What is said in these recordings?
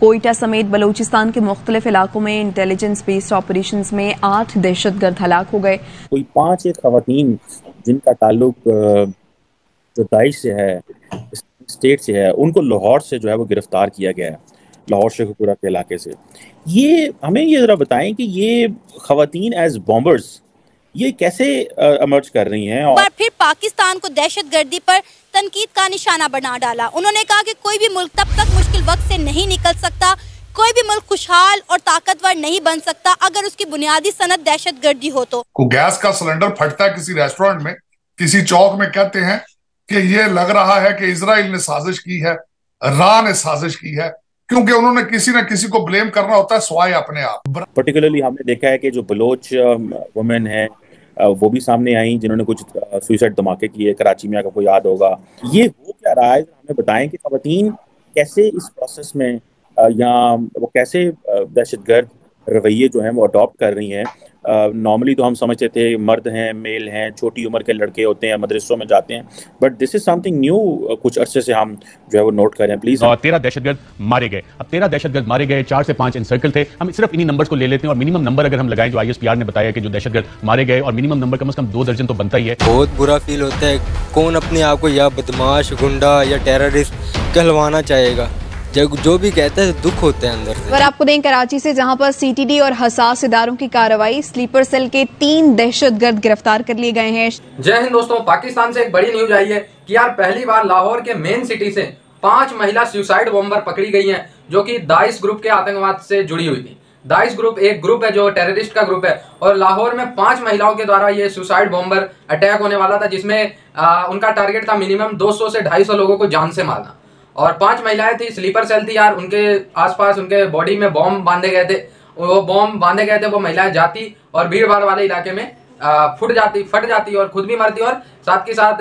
कोयटा समेत बलूचिस्तान के मुख्तलिफ इलाकों में इंटेलिजेंस बेस्ड ऑपरेशन में 8 दहशतगर्द हलाक हो गए। कोई 5 खवातीन जिनका ताल्लुक जो दाइश से है, स्टेट से है, उनको लाहौर से जो है वो गिरफ्तार किया गया है, लाहौर शेखुपुरा के इलाके से। ये हमें ये ज़रा बताएं कि ये खवातीन एज बॉम्बर्स ये कैसे इमर्ज कर रही हैं। और फिर पाकिस्तान को दहशतगर्दी पर तनकीद का निशाना बना डाला। उन्होंने कहा कि कोई भी मुल्क तब तक मुश्किल वक्त से नहीं निकल सकता, कोई भी मुल्क खुशहाल और ताकतवर नहीं बन सकता अगर उसकी बुनियादी सनद दहशतगर्दी हो। तो गैस का सिलेंडर फटता किसी रेस्टोरेंट में, किसी चौक में, कहते हैं कि ये लग रहा है कि इजराइल ने साजिश की है, ईरान ने साजिश की है, क्योंकि उन्होंने किसी ना किसी को ब्लेम करना होता है स्वाय अपने आप। पर्टिकुलरली हमने देखा है कि जो बलोच वुमेन है वो भी सामने आई जिन्होंने कुछ सुसाइड धमाके किए, कराची में आपको याद होगा। ये हो क्या रहा है, हमें बताएं कि खवातीन कैसे इस प्रोसेस में या वो कैसे दहशतगर्द रवैये जो हैं वो अडॉप्ट कर रही हैं। नॉर्मली तो हम समझते थे मर्द हैं, मेल हैं, छोटी उम्र के लड़के होते हैं, मदरसों में जाते हैं, but this is something new. कुछ अरसे से हम जो है वो नोट कर रहे हैं। प्लीज 13 दहशतगर्द मारे गए, अब 13 दहशतगर्द मारे गए, 4 से 5 इंसर्कल थे। हम सिर्फ इन्हीं नंबर्स को ले लेते हैं और मिनिमम नंबर अगर हम लगाएं जो ISPR ने बताया कि जो दहशतगर्द मारे गए, और मिनिमम नंबर कम से कम 2 दर्जन तो बनता ही है। बहुत बुरा फील होता है, कौन अपने आप को या बदमाश, गुंडा या टेररिस्ट कहलवाना चाहेगा, जो भी कहता है दुख होता है अंदर से। और आपको दें कराची से, जहां पर CTD और हसास इदारों की कार्रवाई, स्लीपर सेल के 3 दहशतगर्द गिरफ्तार कर लिए गए हैं। जय हिंद दोस्तों, पाकिस्तान से एक बड़ी न्यूज आई है कि यार पहली बार लाहौर के मेन सिटी से 5 महिला सुसाइड बॉम्बर पकड़ी गई हैं, जो कि दाइश ग्रुप के आतंकवाद से जुड़ी हुई थी। दाइश ग्रुप एक ग्रुप है जो टेररिस्ट का ग्रुप है, और लाहौर में 5 महिलाओं के द्वारा ये सुसाइड बॉम्बर अटैक होने वाला था, जिसमें उनका टारगेट था मिनिमम 200 से 250 लोगों को जान से मारना। और 5 महिलाएं थी, स्लीपर सेल थी यार, उनके आसपास उनके बॉडी में बॉम्ब बांधे गए थे। वो बॉम्ब बांधे गए थे, वो महिलाएं जाती और भीड़ भाड़ वाले इलाके में फट जाती और खुद भी मरती, और साथ के साथ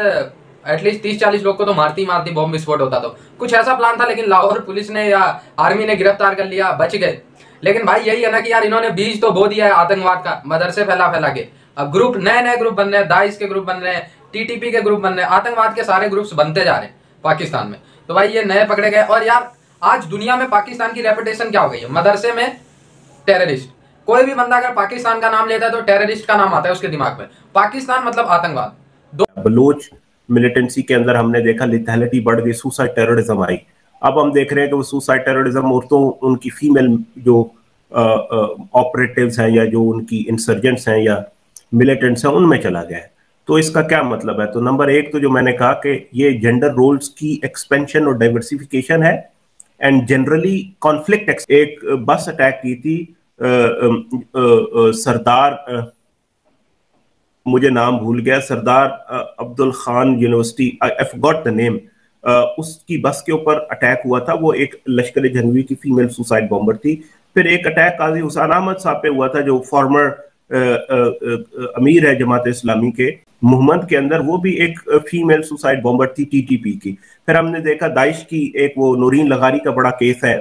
एटलीस्ट 30-40 लोग को तो मारती बॉम्ब विस्फोट होता। तो कुछ ऐसा प्लान था, लेकिन लाहौर पुलिस ने या आर्मी ने गिरफ्तार कर लिया, बच गए। लेकिन भाई यही है ना कि यार इन्होंने बीज तो बो दिया है आतंकवाद का, मदरसे फैला के। अब ग्रुप नए ग्रुप बन रहे हैं, दाइश के ग्रुप बन रहे हैं, TTP के ग्रुप बन रहे हैं, आतंकवाद के सारे ग्रुप्स बनते जा रहे हैं पाकिस्तान में। तो भाई ये नए पकड़े गए। और यार आज दुनिया में पाकिस्तान की रेपुटेशन क्या हो गई है, मदरसे में टेररिस्ट। कोई भी बंदा अगर पाकिस्तान का नाम लेता है तो टेररिस्ट का नाम आता है उसके दिमाग में। पाकिस्तान मतलब आतंकवाद। बलोच मिलिटेंसी के अंदर हमने देखा लेथैलिटी बढ़ गई, सुसाइड टेररिज्म आई। अब हम देख रहे हैं कि वो सुसाइड टेररिज्म औरतों, उनकी फीमेल जो ऑपरेटिव्स हैं या जो उनकी इंसर्जेंट्स हैं या मिलिटेंट्स हैं, उनमें चला गया है। तो इसका क्या मतलब है? तो नंबर 1 तो जो मैंने कहा कि ये जेंडर रोल्स की एक्सपेंशन और डाइवर्सिफिकेशन है, एंड जनरली कॉन्फ्लिक्ट। एक बस अटैक की थी, सरदार, मुझे नाम भूल गया, Sardar Abdul Khan university, I forgot the name, उसकी बस के ऊपर अटैक हुआ था। वो एक लश्कर जंगवी की फीमेल सुसाइड बॉम्बर थी। फिर एक अटैक काजी हुसैन अहमद साहब पे हुआ था, जो फॉर्मर अमीर है जमात इस्लामी के, मोहम्मद के अंदर, वो भी एक फीमेल सुसाइड बॉम्बर थी TTP की। फिर हमने देखा दाइश की एक वो नूरीन लगारी का बड़ा केस है,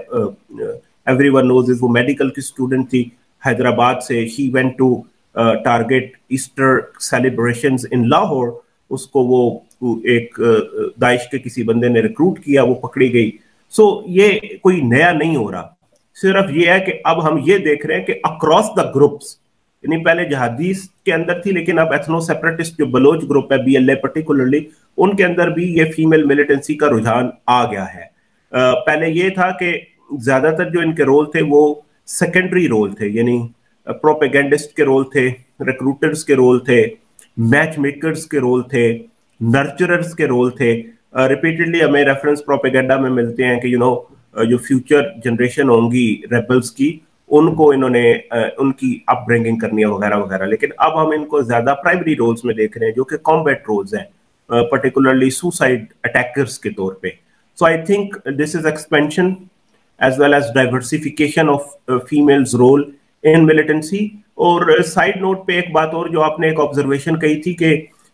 एवरीवन नोज इज, वो मेडिकल की स्टूडेंट थी हैदराबाद से, she went to target Easter celebrations in Lahore. उसको वो एक दाइश के किसी बंदे ने रिक्रूट किया, वो पकड़ी गई। सो ये कोई नया नहीं हो रहा, सिर्फ ये है कि अब हम ये देख रहे हैं कि अक्रॉस द ग्रुप्स, यानी पहले जहादीस के अंदर थी, लेकिन अब एथनो सेपरेटिस्ट जो बलोच ग्रुप है, BLA पर्टिकुलरली, उनके अंदर भी ये फीमेल मिलिटेंसी का रुझान आ गया है। पहले ये था कि ज्यादातर जो इनके रोल थे वो सेकेंडरी रोल थे, यानी प्रोपेगेंडिस्ट के रोल थे, रिक्रूटर्स के रोल थे, मैच मेकर्स के रोल थे, नर्चरर्स के रोल थे। रिपीटेडली हमें रेफरेंस प्रोपेगेंडा में मिलते हैं कि जो फ्यूचर जनरेशन होंगी रेबल्स की, उनको इन्होंने उनकी अपब्रिंगिंग करनी है वगैरह वगैरह। लेकिन अब हम इनको ज्यादा प्राइमरी रोल्स में देख रहे हैं, जो कि कॉम्बैट रोल्स हैं, पर्टिकुलरली सुसाइड अटैकर्स के तौर पे। So I think this is expansion as well as diversification of females role in militancy. और साइड नोट पे एक बात और, जो आपने एक ऑब्जर्वेशन कही थी कि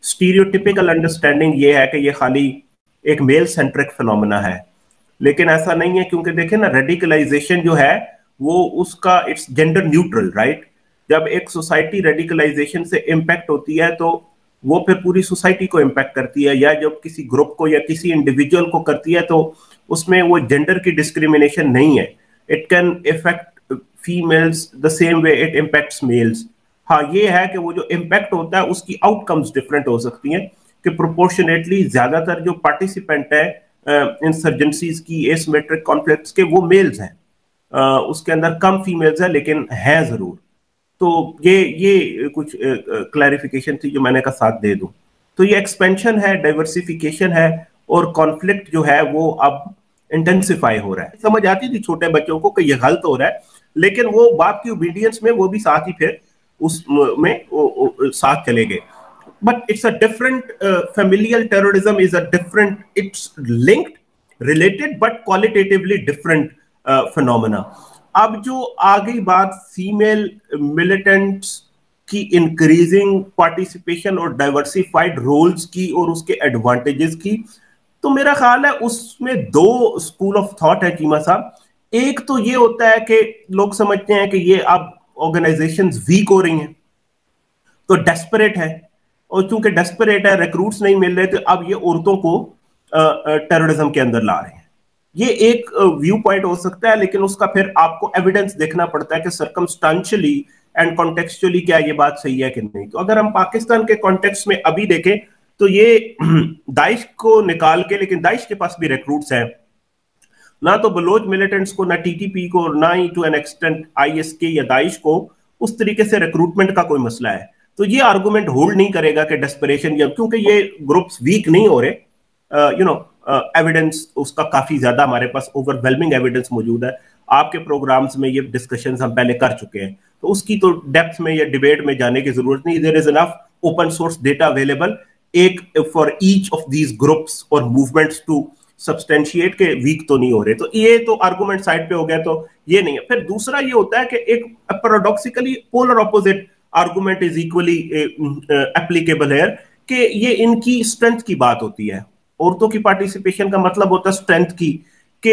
स्टीरियोटिपिकल अंडरस्टैंडिंग ये है कि ये खाली एक मेल सेंट्रिक फिनोमेना है, लेकिन ऐसा नहीं है, क्योंकि देखें ना, रेडिकलाइजेशन जो है वो उसका इट्स जेंडर न्यूट्रल, राइट? जब एक सोसाइटी रेडिकलाइजेशन से इम्पैक्ट होती है तो वो फिर पूरी सोसाइटी को इम्पैक्ट करती है, या जब किसी ग्रुप को या किसी इंडिविजुअल को करती है तो उसमें वो जेंडर की डिस्क्रिमिनेशन नहीं है। it can affect females the same way it impacts males. हाँ ये है कि वो जो इम्पैक्ट होता है उसकी आउटकम्स डिफरेंट हो सकती हैं कि प्रोपोर्शनेटली ज्यादातर जो पार्टिसिपेंट है इंसर्जेंसीज की एसिमेट्रिक कॉन्फ्लिक्ट्स के वो मेल्स हैं, उसके अंदर कम फीमेल्स हैं लेकिन हैं जरूर। तो ये कुछ क्लैरिफिकेशन थी जो मैंने कहा साथ दे दूं। तो ये एक्सपेंशन है, डाइवर्सिफिकेशन है और कॉन्फ्लिक्ट जो है वो अब इंटेंसिफाई हो रहा है। समझ आती थी छोटे बच्चों को कि ये गलत हो रहा है, लेकिन वो बाप की ओबीडियंस में वो भी साथ ही फिर उस में साथ चले गए। But it's a different familial terrorism, is a different, it's linked related but qualitatively different phenomena. अब जो आगे बात फीमेल मिलिटेंट्स की इंक्रीजिंग पार्टिसिपेशन और डाइवर्सिफाइड रोल्स की और उसके एडवांटेजेस की, तो मेरा ख्याल है उसमें दो स्कूल ऑफ थॉट है चीमा साहब। एक तो ये होता है कि लोग समझते हैं कि ये अब ऑर्गेनाइजेशंस वीक हो रही हैं तो डेस्परेट है, और चूंकि डेस्परेट है रिक्रूट्स नहीं मिल रहे तो अब ये औरतों को टेररिज्म के अंदर ला रहे हैं। ये एक व्यू पॉइंट हो सकता है, लेकिन उसका फिर आपको एविडेंस देखना पड़ता है कि सर्कमस्टांशियली एंड कॉन्टेक्चुअली क्या ये बात सही है कि नहीं। तो अगर हम पाकिस्तान के कॉन्टेक्स्ट में अभी देखें तो ये दाइश को निकाल के, लेकिन दाइश के पास भी रिक्रूट्स हैं, ना तो बलोच मिलिटेंट्स को, ना टीटीपी को, ना ही टू एन एक्सटेंट आईएसके या दाइश को उस तरीके से रिक्रूटमेंट का कोई मसला है। तो ये आर्गुमेंट होल्ड नहीं करेगा कि डेस्परेशन, या क्योंकि ये ग्रुप्स वीक नहीं हो रहे, यू नो एविडेंस उसका काफी ज्यादा हमारे पास ओवरवेलमिंग एविडेंस मौजूद है। आपके प्रोग्राम्स में ये डिस्कशन हम पहले कर चुके हैं तो उसकी तो डेप्थ में या डिबेट में जाने की जरूरत नहीं। There is enough open source data available एक for each of these groups और मूवमेंट्स टू सब्सटेंशिएट के वीक तो नहीं हो रहे। तो ये तो आर्गुमेंट साइड पे हो गया, तो ये नहीं है। फिर दूसरा ये होता है कि एक paradoxically polar opposite argument is equally applicable है कि ये इनकी स्ट्रेंथ की बात होती है। औरतों की पार्टिसिपेशन का मतलब होता है स्ट्रेंथ की, कि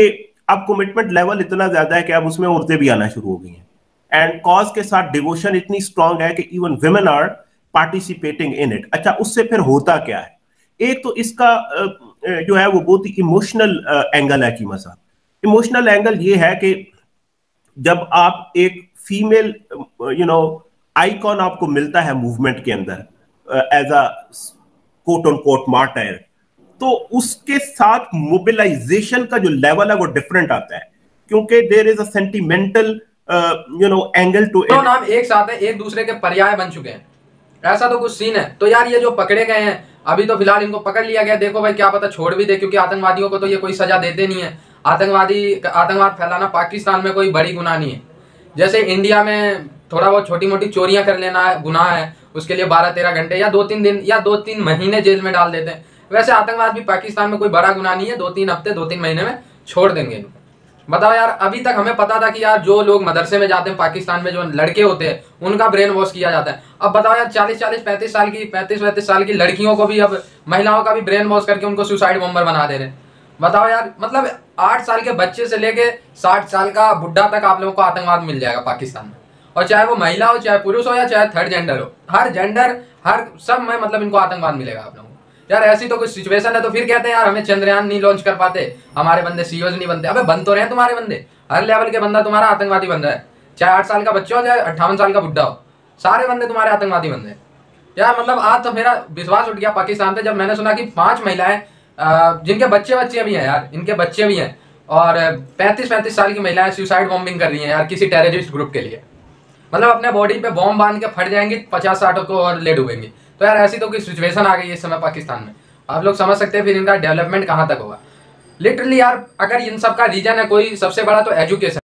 अब कमिटमेंट लेवल इतना ज्यादा है कि अब उसमें औरतें भी आना शुरू हो गई हैं, एंड कॉज के साथ डिवोशन इतनी स्ट्रांग है कि even women are participating in it. अच्छा, उससे फिर होता क्या है? एक तो इसका जो है वो बहुत ही इमोशनल एंगल है चीमा साहब। इमोशनल एंगल ये है कि जब आप एक फीमेल यू नो आइकॉन आपको मिलता है मूवमेंट के अंदर as a quote on quote martyr, तो उसके साथ मोबिलाइजेशन का जो लेवल है वो डिफरेंट आता है, क्योंकि there is a sentimental you know angle to it. नाम एक साथ है, एक दूसरे के पर्याय बन चुके हैं, ऐसा तो कुछ सीन है। तो यार ये जो पकड़े गए हैं अभी, तो फिलहाल इनको पकड़ लिया गया, देखो भाई क्या पता छोड़ भी दे, क्योंकि आतंकवादियों को तो ये कोई सजा देते नहीं है। आतंकवाद फैलाना पाकिस्तान में कोई बड़ी गुनाह नहीं है। जैसे इंडिया में थोड़ा बहुत छोटी मोटी चोरियां कर लेना गुनाह है, उसके लिए 12-13 घंटे या 2-3 दिन या 2-3 महीने जेल में डाल देते हैं, वैसे आतंकवाद भी पाकिस्तान में कोई बड़ा गुनाह नहीं है, 2-3 हफ्ते 2-3 महीने में छोड़ देंगे। बताओ यार, अभी तक हमें पता था कि यार जो लोग मदरसे में जाते हैं पाकिस्तान में, जो लड़के होते हैं उनका ब्रेन वॉश किया जाता है। अब बताओ यार 40-40-45 साल की लड़कियों को भी, अब महिलाओं का भी ब्रेन वॉश करके उनको सुसाइड बॉम्बर बना दे रहे हैं। बताओ यार, मतलब 8 साल के बच्चे से लेके 60 साल का बुढ़ा तक आप लोगों को आतंकवाद मिल जाएगा पाकिस्तान में, और चाहे वो महिला हो, चाहे पुरुष हो, या चाहे थर्ड जेंडर हो, हर सब में मतलब इनको आतंकवाद मिलेगा आप लोगों को। यार ऐसी तो कुछ सिचुएशन है, तो फिर कहते हैं यार हमें चंद्रयान नहीं लॉन्च कर पाते, हमारे बंदे सीओज नहीं बनते। अबे बन तो रहे हैं तुम्हारे बंदे, हर लेवल के बंदा तुम्हारा आतंकवादी बन रहा है, चाहे 8 साल का बच्चा हो, चाहे 58 साल का बुढ़ा हो, सारे बंदे तुम्हारे आतंकवादी बंदे हैं। यार मतलब आज तो मेरा विश्वास उठ गया पाकिस्तान पे, जब मैंने सुना कि 5 महिलाएं जिनके बच्चे भी हैं यार, इनके बच्चे भी हैं, और 35-35 साल की महिलाएं सुसाइड बॉम्बिंग कर रही हैं यार किसी टेररिस्ट ग्रुप के लिए। मतलब अपने बॉडी पे बॉम्ब बांध के फट जाएंगी, 50-60 को और ले डूबेंगी। तो यार ऐसी तो कोई सिचुएशन आ गई है इस समय पाकिस्तान में, आप लोग समझ सकते हैं फिर इनका डेवलपमेंट कहाँ तक होगा। लिटरली यार अगर इन सब का रीजन है कोई सबसे बड़ा तो एजुकेशन।